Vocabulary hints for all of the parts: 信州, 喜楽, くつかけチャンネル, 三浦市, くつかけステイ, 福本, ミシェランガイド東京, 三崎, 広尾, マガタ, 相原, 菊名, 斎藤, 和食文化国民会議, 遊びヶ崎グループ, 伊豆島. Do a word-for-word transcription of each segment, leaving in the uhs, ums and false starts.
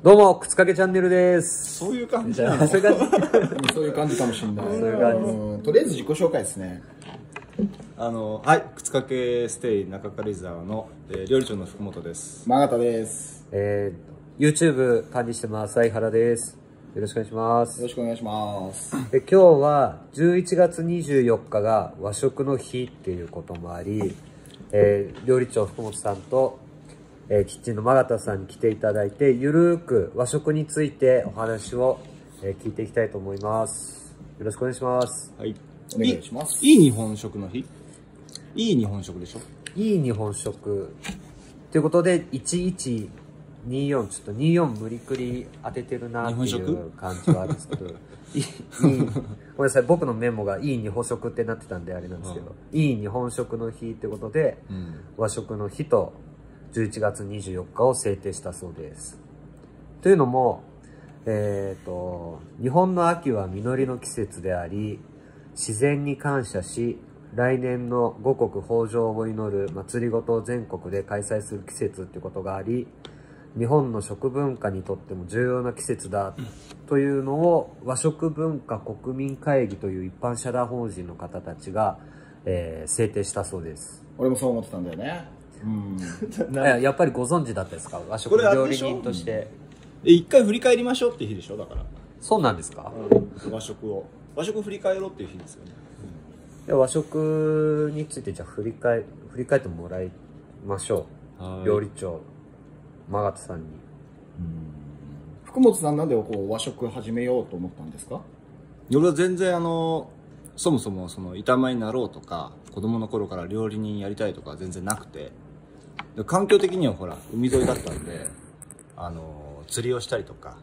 どうも、くつかけチャンネルです。そういう感じじゃない。そういう感じかもしれない。そういう感じ。とりあえず自己紹介ですね。あの、はい、くつかけステイ中軽井沢の、えー、料理長の福本です。マガタです。えー、YouTube 管理してます。相原です。よろしくお願いします。よろしくお願いします。え、今日はじゅういちがつにじゅうよっかが和食の日っていうこともあり、えー、料理長福本さんと、えー、キッチンのマガタさんに来ていただいて、ゆるーく和食についてお話を、えー、聞いていきたいと思います。よろしくお願いします。はい。お願いします。いい日本食の日。いい日本食でしょ。いい日本食。ということで、いちいちにーよん、ちょっとにじゅうよん無理くり当ててるなっていう感じはあるんですけど、いい、ごめんなさい、僕のメモがいい日本食ってなってたんであれなんですけど、うん、いい日本食の日ってことで、うん、和食の日と、じゅういちがつにじゅうよっかを制定したそうです。というのも、えっと、日本の秋は実りの季節であり、自然に感謝し、来年の五穀豊穣を祈る祭りごとを全国で開催する季節ってことがあり、日本の食文化にとっても重要な季節だというのを、和食文化国民会議という一般社団法人の方たちが、えー、制定したそうです。俺もそう思ってたんだよね。うん、やっぱりご存知だったですか、和食料理人として。え、一回振り返りましょうって日でしょ、だから。そうなんですか、うん、和食を。和食振り返ろうっていう日ですよね。うん、和食について、じゃあ振り返、振り返ってもらいましょう。料理長、マガタさんに。うん、福本さん、なんでこう和食始めようと思ったんですか？俺は全然あの、そもそもその板前になろうとか、子供の頃から料理人やりたいとか全然なくて、環境的にはほら海沿いだったんで、あの釣りをしたりとか、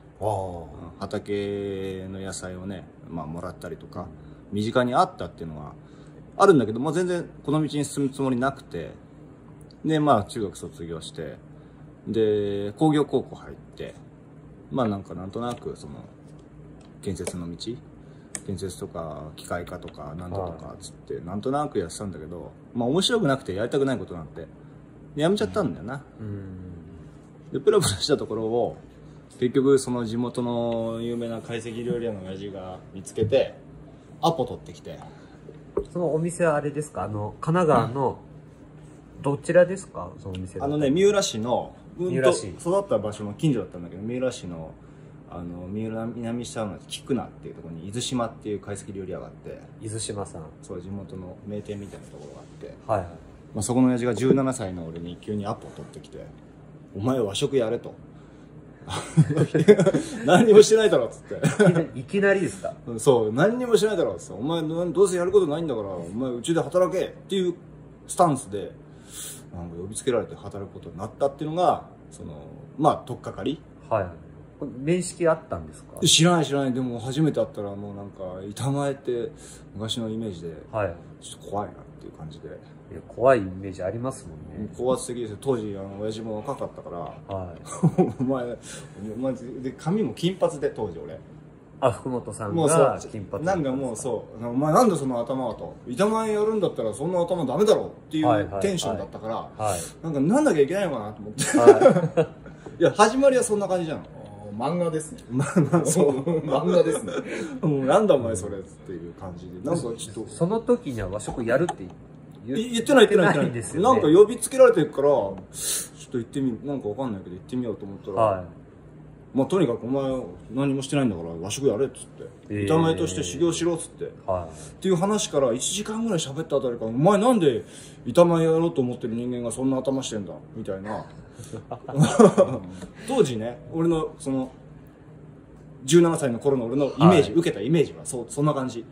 畑の野菜をね、まあ、もらったりとか身近にあったっていうのはあるんだけど、まあ、全然この道に進むつもりなくて、でまあ中学卒業して、で工業高校入って、まあなんかなんとなくその建設の道、建設とか機械化とかなんだとかつってなんとなくやってたんだけど、まあ面白くなくてやりたくないことなんて。やめちゃったんだよな。でプラプラしたところを結局その地元の有名な懐石料理屋の親父が見つけてアポ取ってきて。そのお店はあれですか、あの神奈川のどちらですか、うん、そのお店。あのね、三浦市の、うん、と育った場所の近所だったんだけど、三浦市のあの三浦南下の菊名っていうところに伊豆島っていう懐石料理屋があって、伊豆島さん、そう地元の名店みたいなところがあって、はいはい、まあそこの親父がじゅうななさいの俺に急にアポを取ってきて「お前和食やれ」と「何にもしてないだろ」っつっていきなりですか、そう「何にもしてないだろ」っつって「お前どうせやることないんだからお前うちで働け」っていうスタンスでなんか呼びつけられて働くことになったっていうのが、そのまあ取っかかり。はい、面識あったんですか？知らない知らない。でも初めて会ったらもうなんか板前って昔のイメージで、はい、ちょっと怖いなっていう感じで。いや怖いイメージありますもんね。高圧的ですよ。当時あの親父も若かったから、はい、お前お前で髪も金髪で、当時俺、あ福本さんが金髪なんかもうそう「お前なんでその頭は」と「板前やるんだったらそんな頭ダメだろ」っていうテンションだったから、なんかなんなきゃいけないのかなと思って、はい、いや始まりはそんな感じじゃん。漫画ですね。そう漫画ですね。もうなんだお前それっていう感じで、なんかちょっとその時には和食やるって言ってない言ってない言ってないんですよ。なんか呼びつけられてるからちょっと行ってみ、なんかわかんないけど行ってみようと思ったら、まあとにかくお前何もしてないんだから和食やれっつって、板前として修行しろっつってっていう話からいちじかんぐらい喋ったあたりから、お前なんで板前やろうと思ってる人間がそんな頭してんだみたいな。当時ね、俺のそのじゅうななさいの頃の俺のイメージ、はい、受けたイメージは そ, そんな感じ。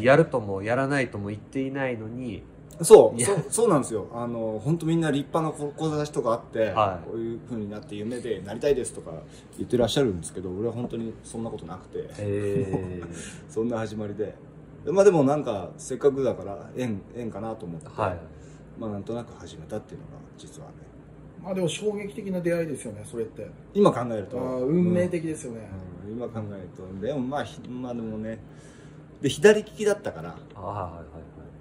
やるともやらないとも言っていないのに、そうそ う, そうなんですよ。あの本当みんな立派な志とかあって、はい、こういう風になって夢でなりたいですとか言ってらっしゃるんですけど、俺は本当にそんなことなくて、えー、そんな始まりで、まあでもなんかせっかくだから縁縁かなと思って、はい、まあなんとなく始めたっていうのが実はね。まあでも衝撃的な出会いですよね、それって。今考えると。運命的ですよね。うん、今考えると。でもまあ、まあでもね。で、左利きだったから。ああ、はいはい。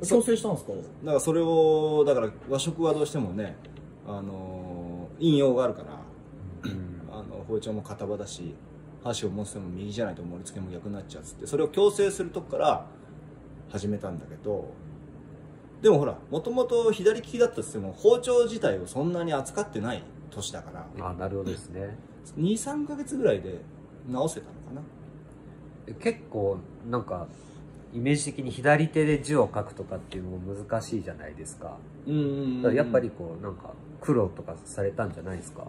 強制したんですか？だからそれを、だから和食はどうしてもね、あのー、引用があるから、うん、あの包丁も片刃だし、箸を持つのも右じゃないと盛り付けも逆になっちゃうっつって、それを強制するとこから始めたんだけど、でもほらもともと左利きだったとしても包丁自体をそんなに扱ってない年だから、ああなるほどですね、にさんかげつぐらいで直せたのかな。結構なんかイメージ的に左手で字を書くとかっていうのも難しいじゃないですか。うん、うん、やっぱりこうなんか苦労とかされたんじゃないですか。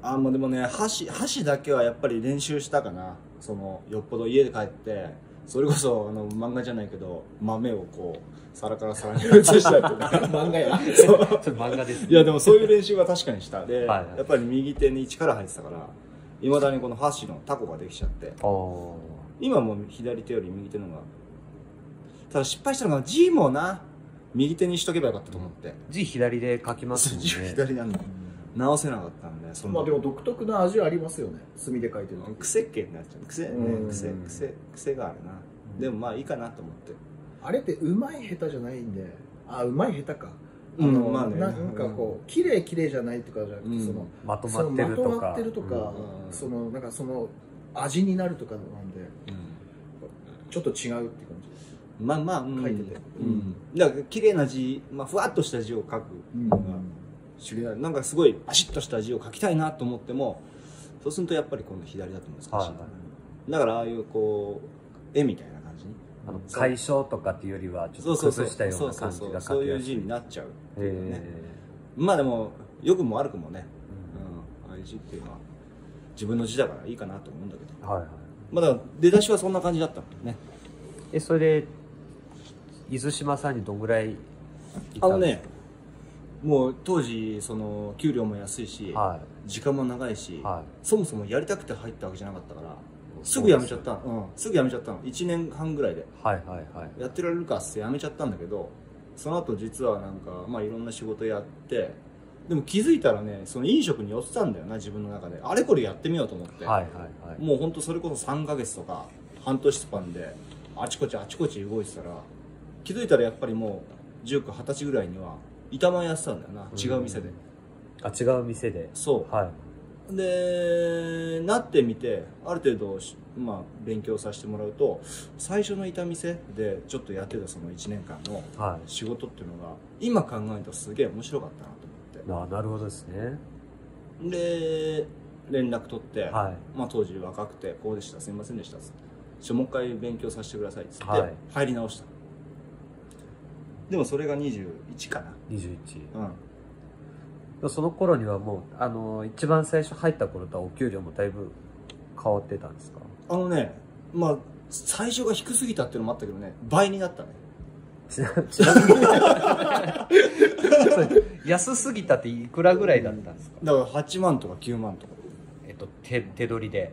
ああまあでもね、箸箸だけはやっぱり練習したかな。そのよっぽど家で帰ってそれこそあの漫画じゃないけど豆をこう皿から皿に移したりとか漫画やそう漫画です、ね、いやでもそういう練習は確かにしたで、はい、はい、やっぱり右手に力入ってたからいまだにこの箸のタコができちゃって、今も左手より右手の方が、ただ失敗したのが G もな、右手にしとけばよかったと思って、 G 左で書きますもんね。 G 左なんだ、直せなかったんで。そのまあでも独特な味ありますよね、墨で書いてるの。癖っ気になっちゃう、癖ね、癖癖癖があるな。でもまあいいかなと思って、あれってうまい下手じゃないんで、あうまい下手か、あのまあね、なんかこう綺麗綺麗じゃないとかじゃなくて、そのまとまってるとかまとまってるとか、そのなんかその味になるとかなんでちょっと違うって感じです。まあまあ書いてて、だから綺麗な字、まあふわっとした字を書くのが主流な、なんかすごいバシッとした字を書きたいなと思っても、そうするとやっぱり今度左だと難しい。だからああいうこう絵みたいな感じに、あの解消とかっていうよりはちょっと崩したような感じが、そういう字になっちゃう。まあでも良くも悪くもね、ああいう字っていうのは自分の字だからいいかなと思うんだけど、まだ出だしはそんな感じだったもんね。えそれ伊豆島さんにどんぐらいいたんですか？あのね、もう当時その給料も安いし、はい、時間も長いし、はい、そもそもやりたくて入ったわけじゃなかったからすぐ辞めちゃった、うん、すぐ辞めちゃったのいちねんはんぐらいで、やってられるかって辞めちゃったんだけど、その後実はなんか、まあ、いろんな仕事やって、でも気づいたらね、その飲食に寄ってたんだよな、自分の中であれこれやってみようと思って、もうほんとそれこそさんかげつとか半年スパンであちこちあちこち動いてたら、気づいたらやっぱりもうじゅうきゅう、はたちぐらいには板前やってたんだよな、違う店で、あ違う店で、そう、はい、でなってみてある程度、まあ、勉強させてもらうと、最初の板店でちょっとやってたそのいちねんかんの仕事っていうのが、はい、今考えるとすげえ面白かったなと思って。あなるほどですね。で連絡取って、はい、まあ、当時若くてこうでした、すいませんでしたっつって、もう一回勉強させてくださいっつって、はい、入り直した。でもそれがにじゅういちかな、にじゅういち、うん、その頃にはもうあの一番最初入った頃とはお給料もだいぶ変わってたんですか？あのね、まあ最初が低すぎたっていうのもあったけどね、倍になったね。ちなみに安すぎたっていくらぐらいだったんですか？だからはちまんとかきゅうまんとか、えっと手手取りで、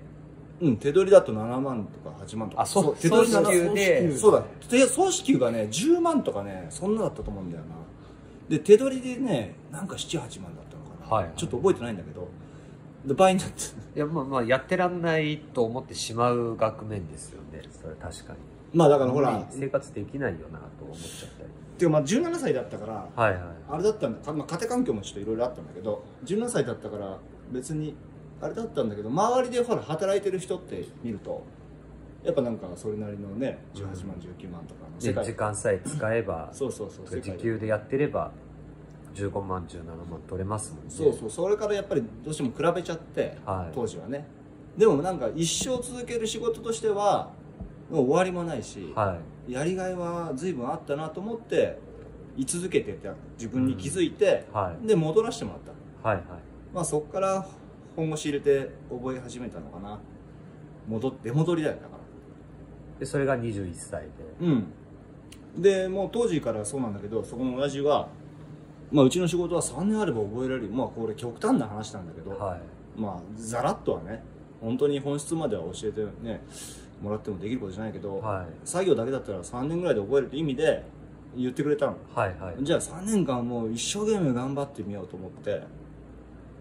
うん、手取りだとななまんとかはちまんとか、あそう手取り総支給で、そうだ総支給がねじゅうまんとかね、そんなだったと思うんだよな。で手取りでね、なんかななはちまんだったのかな、はい、はい、ちょっと覚えてないんだけど、で倍になっていやまあまあやってらんないと思ってしまう額面ですよね、それ確かに。まあだからほら生活できないよなと思っちゃったりっていうか、まあじゅうななさいだったから、はい、はい、あれだったんだ、まあ、家庭環境もちょっといろいろあったんだけど、じゅうななさいだったから別にあれだったんだけど、周りでほら働いてる人って見るとやっぱなんかそれなりのねじゅうはちまん、じゅうきゅうまんとかの世界、時間さえ使えばそうそうそう、時給でやってればじゅうごまん、じゅうななまん取れますもんね。そうそう、それからやっぱりどうしても比べちゃって、はい、当時はね。でもなんか一生続ける仕事としてはもう終わりもないし、はい、やりがいは随分あったなと思って居続けてて、自分に気づいて、うん、はい、で戻らせてもらった、はい、はい、まあそっから本腰入れて覚え始めたのかな、戻って戻りだよだから。でそれがにじゅういっさいで、うん、でもう当時からそうなんだけど、そこの親父は、まあ、うちの仕事はさんねんあれば覚えられる、まあこれ極端な話なんだけど、はい、まあざらっとはね、本当に本質までは教えてねもらってもできることじゃないけど、はい、作業だけだったらさんねんぐらいで覚えるって意味で言ってくれたの、はい、はい、じゃあさんねんかんもう一生懸命頑張ってみようと思って、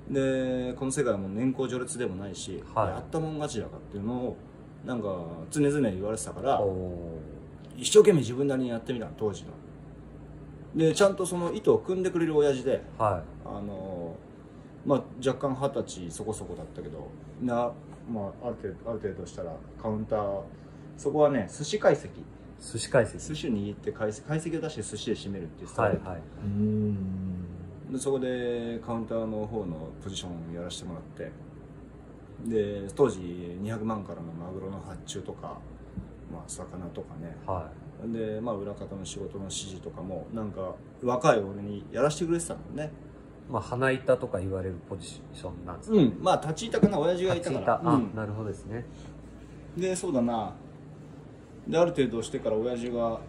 でこの世界はもう年功序列でもないし、はい、やったもん勝ちだからっていうのをなんか常々言われてたから、一生懸命自分なりにやってみたの当時の。でちゃんとその意図を組んでくれる親父で、はい、あのまあ、若干二十歳そこそこだったけどな、まあ、ある程度、ある程度したらカウンター、そこはね寿司会席、寿司会席、寿司握って会席を出して寿司で締めるっていうスタイル、はいはい、うん、でそこでカウンターの方のポジションをやらせてもらって、で当時にひゃくまんからのマグロの発注とか、まあ、魚とかね、はい、で、まあ、裏方の仕事の指示とかもなんか若い俺にやらせてくれてたもんね。まあ、鼻板とか言われるポジションなんですね。うん、まあ立ち板かな、親父がいたから。あ、なるほどですね。でそうだな、である程度してから親父が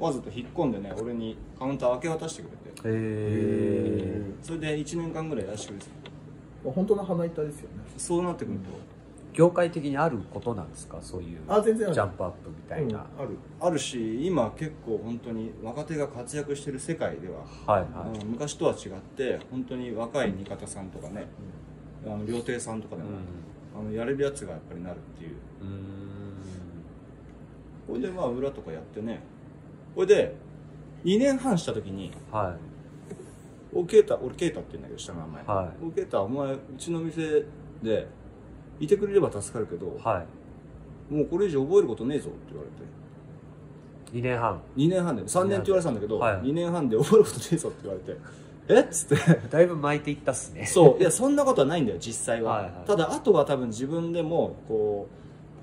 わざと引っ込んでね、俺にカウンター明け渡してくれて、へえ、それでいちねんかんぐらいやらせてくれてた。本当の鼻板ですよね。そうなってくると、うん、業界的にあることなんですか、そういう。あ、全然ある。ジャンプアップみたいな、うん、あるあるし、今結構本当に若手が活躍してる世界では、はいはい、昔とは違って本当に若い味方さんとかね、うん、あの料亭さんとかでも、うん、あのやれるやつがやっぱりなるっていう。うん、これでまあ裏とかやってね、これでにねんはんした時に「はい、おケータ、俺ケータって言うんだけど下の名前、はい、おケータお前うちの店でいてくれれば助かるけど、はい、もうこれ以上覚えることねえぞ」って言われて、にねんはんにねんはんでさんねんって言われてたんだけど、はい、にねんはんで覚えることねえぞって言われて「えっ？」っつってだいぶ巻いていったっすね。そういや、そんなことはないんだよ実際は、はい、はい、ただあとは多分自分でもこ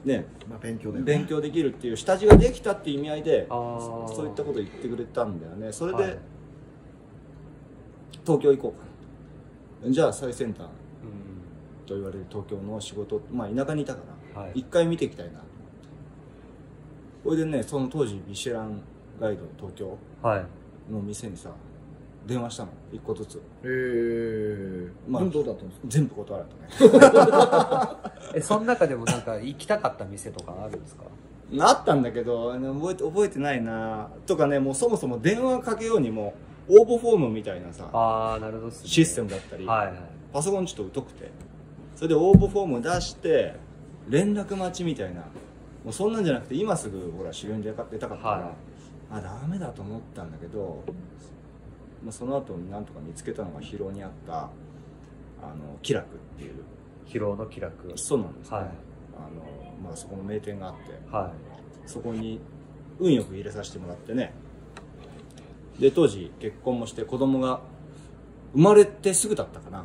うね、まあ 勉強でね、勉強できるっていう下地ができたっていう意味合いでそ, そういったことを言ってくれたんだよね。それで、はい、東京行こうか、じゃあ最先端と言われる東京の仕事、まあ、田舎にいたから、はい、一回見ていきたいなと思って、これでねその当時ミシェランガイド東京の店にさ電話したの、いっこずつ。へえ、まあどうだったんですか。全部断られたね。え、その中でもなんか行きたかった店とかあるんですか。あったんだけど覚えて覚えてないなとかね、もうそもそも電話かけようにも応募フォームみたいなさ、あーなるほどっすね、システムだったり、はい、はい、パソコンちょっと疎くて、それで応募フォーム出して連絡待ちみたいな、もうそんなんじゃなくて今すぐほら修行に出たかったから、はい、あダメだと思ったんだけど、まあその後なんとか見つけたのが広尾にあったあの喜楽っていう、広尾の喜楽、そうなんですね、はい、あのまあそこの名店があって、はい、そこに運よく入れさせてもらってね、で当時結婚もして子供が生まれてすぐだったかな。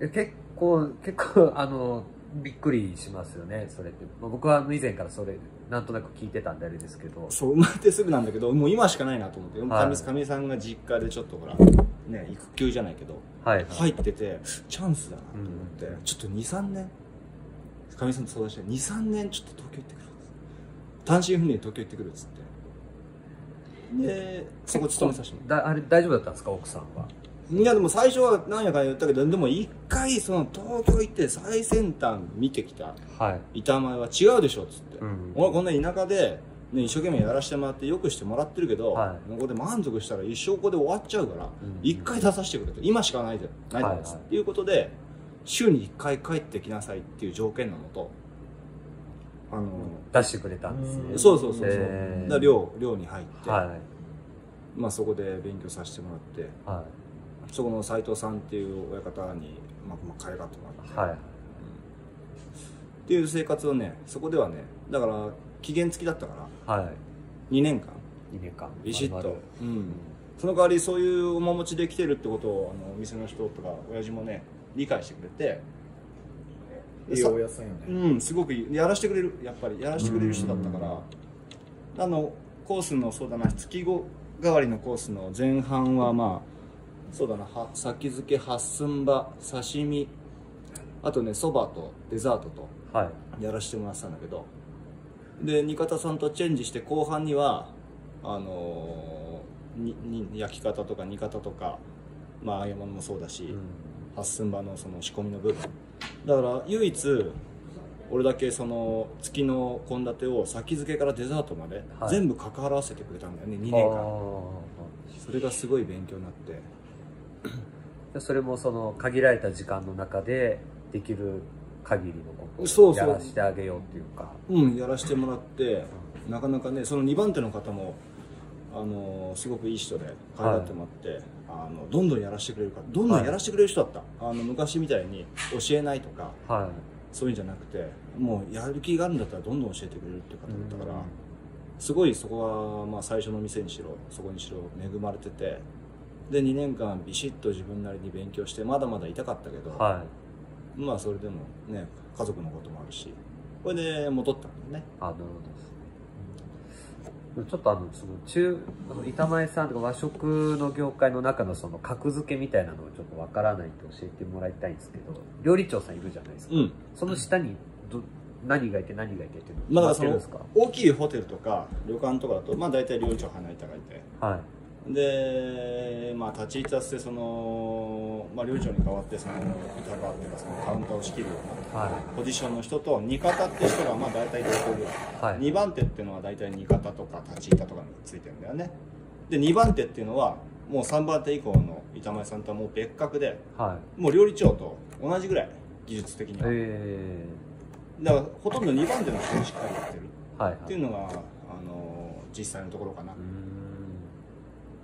え、結構結構あのびっくりしますよねそれって、まあ、僕は以前からそれなんとなく聞いてたんであれですけど、そう生まれてすぐなんだけどもう今しかないなと思って、かみ、はい、さんが実家でちょっとほらね育休じゃないけど、はい、入っててチャンスだなと思って、うん、ちょっとにさんねんかみさんと相談してにさんねんちょっと東京行ってくる、単身赴任で東京行ってくるっつって、でそこ勤めさせてもらって。あれ大丈夫だったんですか奥さんは。いやでも最初は何やかんや言ったけど、でも一回その東京行って最先端見てきた板前は違うでしょっつって、うん、俺こんな田舎で、ね、一生懸命やらせてもらってよくしてもらってるけど、はい、ここで満足したら一生ここで終わっちゃうから一回出させてくれと、今しかないでないでです、はい、っていうことで週にいっかい帰ってきなさいっていう条件なのと、あの出してくれたんですね。そうそうそうそう、だ寮寮に入って、はい、まあそこで勉強させてもらって、はい、そこの斎藤さんっていう親方にまあかわいがってもらって、はい、うん、っていう生活をね、そこではね、だから期限付きだったから、はい、にねんかんにねんかんビシッと、うん、その代わりそういう面持ちで来てるってことをあのお店の人とか親父もね理解してくれて、いいおやさんよね、うん、すごくやらしてくれる、やっぱりやらしてくれる人だったから、あのコースのそうだな月代わりのコースの前半はまあそうだな、先漬け、八寸葉、刺身、あとねそばとデザートとやらせてもらってたんだけど、はい、で味方さんとチェンジして後半にはあのー、にに焼き方とか煮方とか、まあ揚げ物もそうだし、うん、八寸葉のその仕込みの部分だから唯一俺だけその月の献立を先漬けからデザートまで、はい、全部かかわらせてくれたんだよねにねんかん。それがすごい勉強になって、それもその限られた時間の中でできる限りのことをやらしてあげようっていうか、そうそう、うん、やらしてもらって、なかなかねそのにばん手の方もあのすごくいい人で可愛がってもらって、はい、あのどんどんやらせてくれるから、どんどんやらせてくれる人だった、はい、あの昔みたいに教えないとか、はい、そういうんじゃなくて、もうやる気があるんだったらどんどん教えてくれるっていう方だったから、うん、すごいそこは、まあ、最初の店にしろそこにしろ恵まれてて、でにねんかんビシッと自分なりに勉強して、まだまだ痛かったけど、はい、まあそれでもね、家族のこともあるし、これで戻ったんだよね。あ、なるほど。ちょっとあのその中あの板前さんとか和食の業界の中のその格付けみたいなのをちょっとわからないと教えてもらいたいんですけど、料理長さんいるじゃないですか、うん、その下にど何がいて何がいてっていうのを決まってるんですか？大きいホテルとか旅館とかだと、まあ、大体料理長花板がいて、はい、で、まあ、立ち位置としてその、まあ、料理長に代わってその板側というかそのカウンターを仕切るようなポジションの人と、に方って人がまあ大体同等ぐらい。はい、にばんてっていうのは大体に型とか立ち板とかについてるんだよね。でにばんてっていうのはもうさんばんて以降の板前さんとはもう別格で、はい、もう料理長と同じぐらい技術的には、えー、だからほとんどにばんての人にしっかりやってるっていうのが、はい、はい、あの実際のところかな。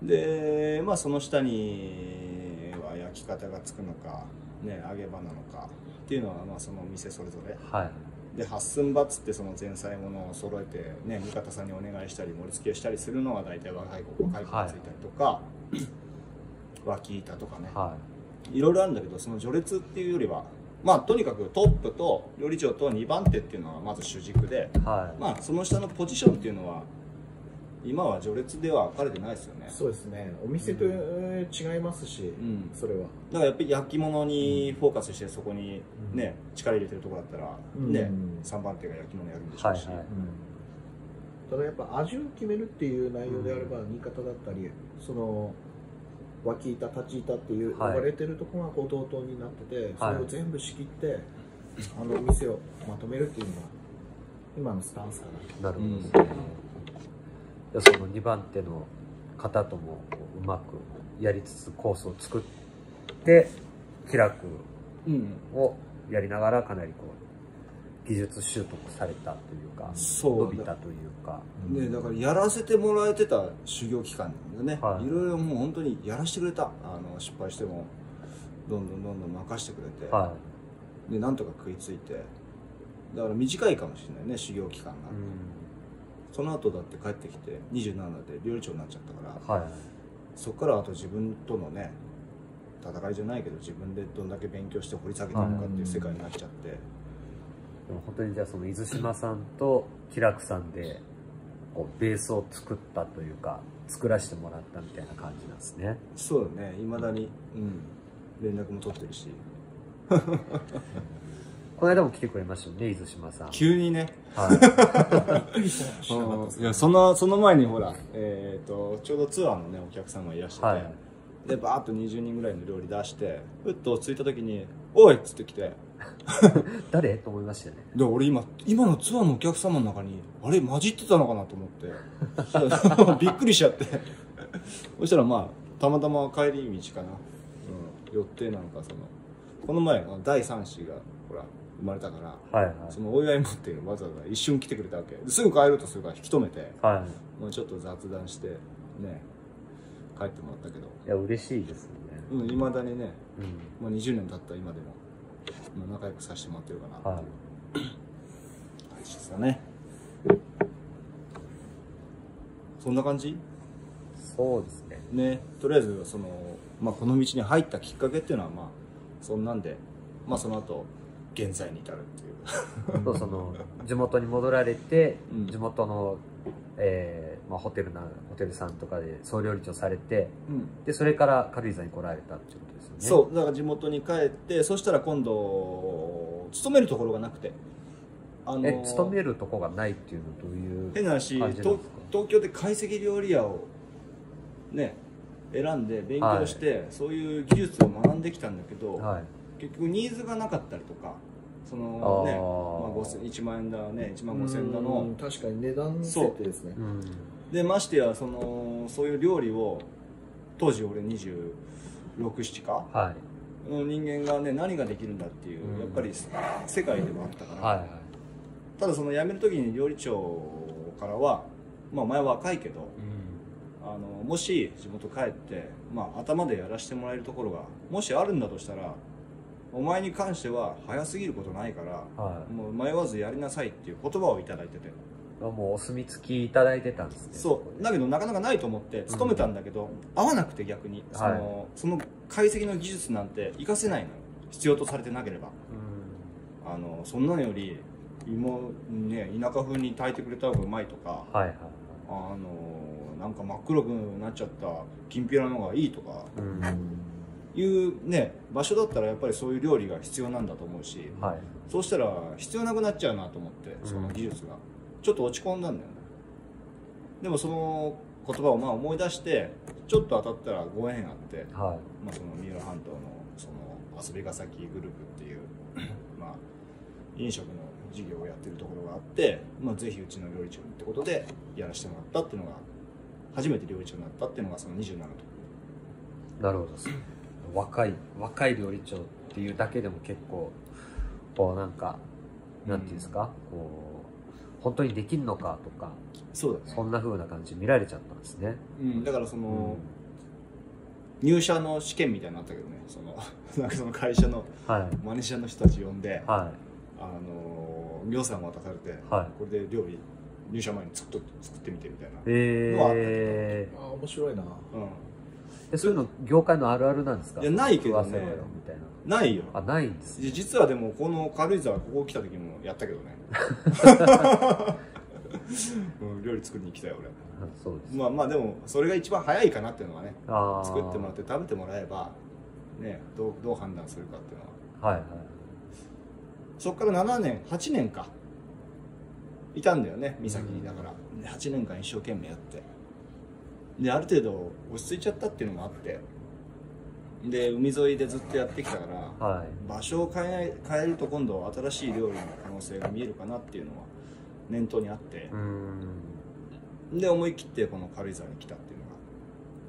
でまあその下には焼き方がつくのか、ね、揚げ場なのかっていうのはまあその店それぞれ。はい、で八寸場っつってその前菜ものを揃えてね、味方さんにお願いしたり盛り付けをしたりするのが大体若い子若い子がついたりとか、はい、脇板とかね、はい、いろいろあるんだけど、その序列っていうよりはまあとにかくトップと料理長とにばんてっていうのはまず主軸で、はい、まあその下のポジションっていうのは今は序列では分かれてないですよね。そうですね、お店と、うん、違いますし、うん、それはだからやっぱり焼き物にフォーカスしてそこにね、うん、力入れてるとこだったら、うん、ね、さんばんてが焼き物やるんでしょうし、ただやっぱ味を決めるっていう内容であれば、うん、煮方だったりその脇板立ち板っていう呼ばれてるところがこう同等になってて、はい、それを全部仕切って、はい、あのお店をまとめるっていうのが今のスタンスかな。なるほどですね、うん、そのにばんての方ともうまくやりつつコースを作って気楽をやりながらかなりこう技術習得されたというか、伸びたというか、ね、だからやらせてもらえてた修行期間なんでね、はい、いろいろもう本当にやらせてくれた、あの失敗してもどんどんどんどん任せてくれて、はい、でなんとか食いついて、だから短いかもしれないね、修行期間が。うん、その後だって帰ってきてにじゅうななで料理長になっちゃったから、はい、そこからあと自分とのね戦いじゃないけど、自分でどんだけ勉強して掘り下げたのかっていう世界になっちゃって、でも本当にじゃあその伊豆島さんと喜楽さんでこうベースを作ったというか、作らせてもらったみたいな感じなんですね。そうだね、いまだに、うん、連絡も取ってるしこの間も来てくれましたよね、伊豆島さん。急にね。はい。いや、その、その前にほら、えっと、ちょうどツアーのね、お客さんがいらしてて、はい、で、バーッとにじゅうにんぐらいの料理出して、ふっと着いた時に、おいっつって来て、誰と思いましたよね。で、俺今、今のツアーのお客様の中に、あれ、混じってたのかなと思って、びっくりしちゃって。そしたらまあ、たまたま帰り道かな、うん、寄ってなんかその、この前、だいさん子が、ほら、生まれたから、はい、はい、そのお祝い持ってわざわざ一瞬来てくれたわけですぐ帰ろうとするから引き止めて、はい、もうちょっと雑談してね帰ってもらったけど、いや嬉しいですよね。うん、いまだにね、うん、まあにじゅうねん経った今でも、まあ、仲良くさせてもらってるかなっていう、はい、大事ですよね。そんな感じ。そうですね。ね、とりあえずその、まあ、この道に入ったきっかけっていうのはまあそんなんで、まあその後現在に至るっていう。そう、その地元に戻られて、うん、地元の、えーまあ、ホテルなホテルさんとかで総料理長されて、うん、でそれから軽井沢に来られたっていうことですよね。そう、だから地元に帰って、そしたら今度勤めるところがなくて、あのー、え勤めるところがないっていうのはどういう変な話。東京で懐石料理屋をね選んで勉強して、はい、そういう技術を学んできたんだけど、はい、結局ニーズがなかったりとか、そのね、まあ、いちまんえんだね、いちまんごせんえんだの、確かに値段設定ですね。でましてやそのそういう料理を当時俺にじゅうろく、ななか、はい、の人間がね何ができるんだっていう、うん、やっぱり世界でもあったから、はい、はい、ただその辞める時に料理長からは、まあ、前は若いけど、あのもし地元帰って、まあ、頭でやらせてもらえるところがもしあるんだとしたら、お前に関しては早すぎることないから、はい、もう迷わずやりなさいっていう言葉を頂いてて、もうお墨付き頂いてたんですね。そうだけどなかなかないと思って勤めたんだけど、うん、合わなくて、逆にその、はい、その解析の技術なんて活かせないのよ、必要とされてなければ。うん、あのそんなのより芋、ね、田舎風に炊いてくれた方がうまいとか、はいはい、あのなんか真っ黒くなっちゃったきんぴらの方がいいとか、うん、いうね、場所だったらやっぱりそういう料理が必要なんだと思うし、はい、そうしたら必要なくなっちゃうなと思って、その技術が、うん、ちょっと落ち込んだんだよね。でもその言葉をまあ思い出してちょっと当たったらご縁あって、はい、まあその三浦半島のその遊びヶ崎グループっていうまあ飲食の事業をやってるところがあって、まあ、ぜひうちの料理長にってことでやらせてもらったっていうのが、初めて料理長になったっていうのがそのにじゅうななと。なるほどですね。若い若い料理長っていうだけでも結構こうなんかなんていうんですか、うん、こう本当にできるのかとか、 そうだね、そんな風な感じ見られちゃったんですね。うん、だからその、うん、入社の試験みたいになったけどね、そのなんかその会社のマネージャーの人たち呼んで、はい、あの予算渡されて、はい、これで料理入社前に作っと作ってみてみたいなのはあったけど、えー、あ面白いな、うん、そういうの業界のあるあるなんですか？いやないけどね、みたいなないよ。あ、ないんですね。実はでもこの軽井沢ここ来た時もやったけどね、うん、料理作りに来たよ俺。そうです。まあまあでもそれが一番早いかなっていうのはね、作ってもらって食べてもらえばね、どうどう判断するかっていうのは、はいはい、そっからななねんはちねんかいたんだよね、三崎に。だから、うん、はちねんかん一生懸命やって、である程度落ち着いちゃったっていうのもあって、で海沿いでずっとやってきたから、はい、場所を変えない変えると今度新しい料理の可能性が見えるかなっていうのは念頭にあって、うん、で思い切ってこの軽井沢に来たっていうのが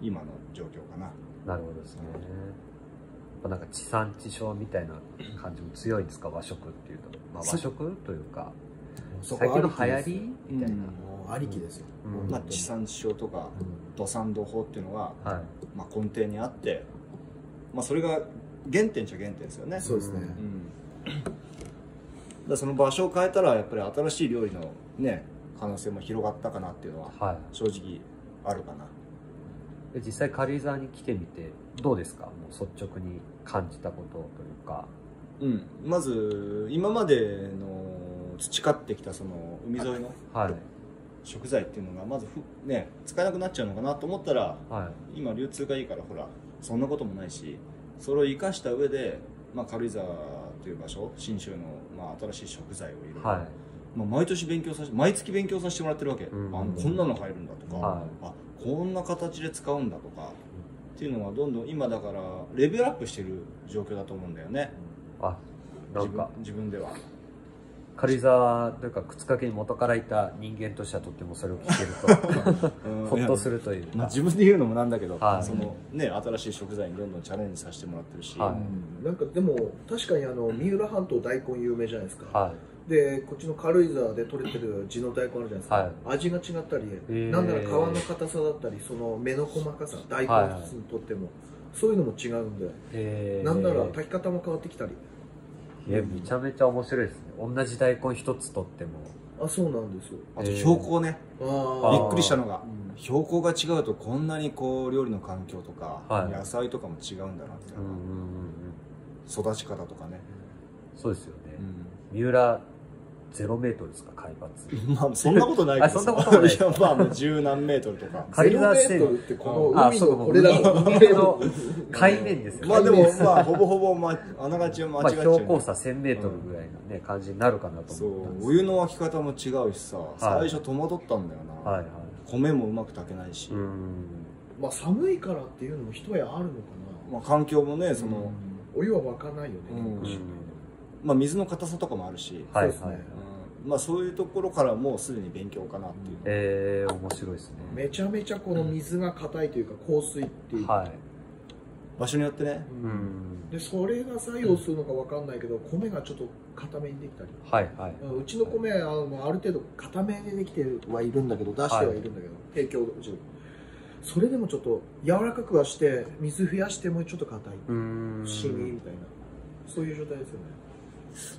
今の状況かな。なるほどですね。なんか地産地消みたいな感じも強いんですか、和食っていうと。まあ、和食というか最近の流行りみたいな、ありきですよ。地産地消とか土産土法っていうのがまあ根底にあって、まあそれが原点っちゃ原点ですよね。そうですね。その場所を変えたらやっぱり新しい料理のね可能性も広がったかなっていうのは正直あるかな。実際軽井沢に来てみてどうですか、もう率直に感じたことというか。うん、まず今までの培ってきたその海沿いの、はい、食材っていうのがまずふね使えなくなっちゃうのかなと思ったら、はい、今流通がいいからほらそんなこともないし、それを生かした上で、まあ、軽井沢という場所、信州の、まあ、新しい食材をいろいろ、はい、まあ毎年勉強させ毎月勉強させてもらってるわけ、うん、あこんなの入るんだとか、はい、あこんな形で使うんだとかっていうのはどんどん今だからレベルアップしてる状況だと思うんだよね。あ、なんか自分、自分では軽井沢というか靴掛けに元からいた人間としてはとってもそれを聞けるとほっとするという、まあ、自分で言うのもなんだけど、そのね新しい食材にどんどんチャレンジさせてもらってるし、はい、なんかでも確かにあの三浦半島大根有名じゃないですか、はい、でこっちの軽井沢で採れてる地の大根あるじゃないですか、はい、味が違ったりなんなら皮の硬さだったり、その目の細かさ、大根を普通にとっても、はい、そういうのも違うんで、なんなら炊き方も変わってきたり、いやめちゃめちゃ面白いですね。同じ大根一つとっても。あ、そうなんですよ。あと標高ね、びっくりしたのが、うん、標高が違うとこんなにこう料理の環境とか、はい、野菜とかも違うんだなっていうのが、育ち方とかね。そうですよね、うん、三浦ゼロメートルですか、海抜。まあそんなことないけど、そんなことない。まあもう十何メートルとか。軽井沢セールってこの海のこれだから海の海面ですよね。まあでもまあほぼほぼまあ穴がち間違っちゃう。標高差千メートルぐらいのね感じになるかなと思って。そう、お湯の沸き方も違うしさ、最初戸惑ったんだよな。米もうまく炊けないし。まあ寒いからっていうのも一重あるのかな。まあ環境もね、そのお湯は沸かないよね。まあ水の硬さとかもあるし、はいはい、まあそういうところからもうすでに勉強かなっていう。ええ、面白いですね。めちゃめちゃこの水が硬いというか硬水っていう、はい、場所によってね、うん、でそれが作用するのかわかんないけど、米がちょっと固めにできたり、はいはい、うちの米は あ, のある程度固めにできてはいるんだけど、出してはいるんだけど、はい、提供うちそれでもちょっと柔らかくはして水増やしてもちょっと硬いシミみたいな、そういう状態ですよね。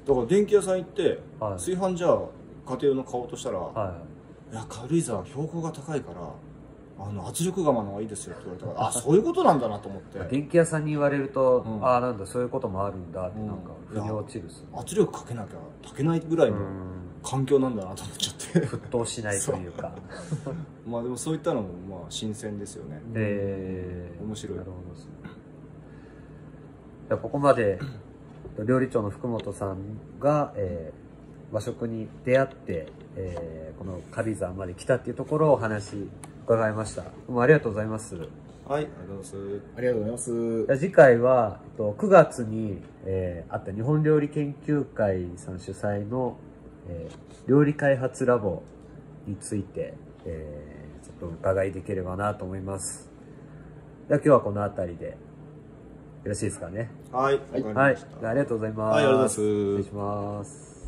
だから電気屋さん行って、はい、炊飯ジャー家庭用の買おうとしたら、はい、いや軽井沢標高が高いからあの圧力釜の方がいいですよって言われたからあそういうことなんだなと思って。電気屋さんに言われると、うん、ああなんだそういうこともあるんだって、うん、なんか腑に落ちるっすね。圧力かけなきゃ炊けないぐらいの環境なんだなと思っちゃって沸騰しないというかまあでもそういったのもまあ新鮮ですよね。ええ面白い。なるほどですね。じゃあここまで料理長の福本さんが、えー、和食に出会って、えー、この軽井沢まで来たっていうところをお話伺いました。どうもありがとうございます。はい、ありがとうございます。じゃあ次回は、えっと、くがつに、えー、あった日本料理研究会さん主催の、えー、料理開発ラボについて、えー、ちょっとお伺いできればなと思います。じゃあ今日はこの辺りでよろしいですかね。はい、はい、ありがとうございます。はい、ありがとうございます。失礼します。